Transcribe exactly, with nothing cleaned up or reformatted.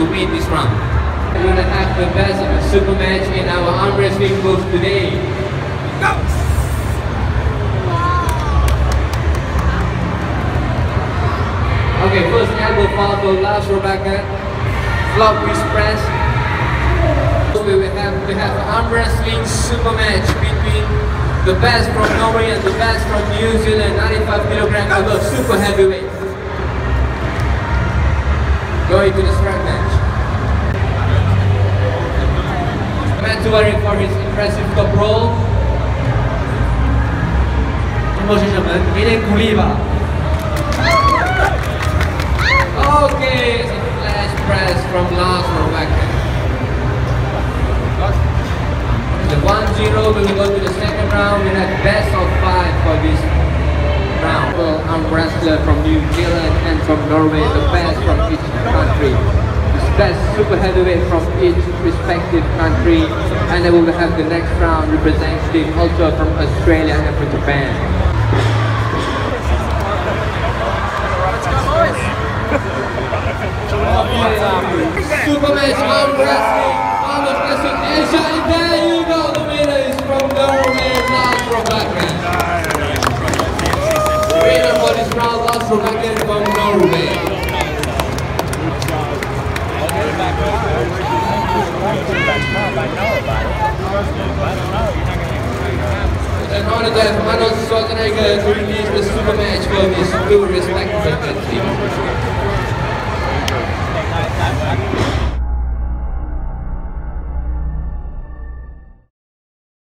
to win this round. We're going to have the best of a super match in our arm wrestling moves today. Go! Okay, first elbow fall for Lars Rørbakken. Flop wrist press. We will have to have an arm wrestling super match between the best from Norway and the best from New Zealand, ninety-five kilograms above super heavyweight. Going to the strap match. Matuari for his impressive top roll. Okay, it's a flash press from Lars Rørbakken. The one zero, we will go to the second round. We have best of five for this round. Well, arm wrestler from New Zealand and from Norway, the best from each country. The best super heavyweight from each respective country. And then we will have the next round representative also from Australia and from Japan. Okay. Super match arm wrestling. Arm wrestling Asia, and there you go. The winner is from Norway, Lars Rørbakken. The winner for this round, Lars Rørbakken from Norway. In order to have Arnold Schwarzenegger to release the super match for his two respective countries.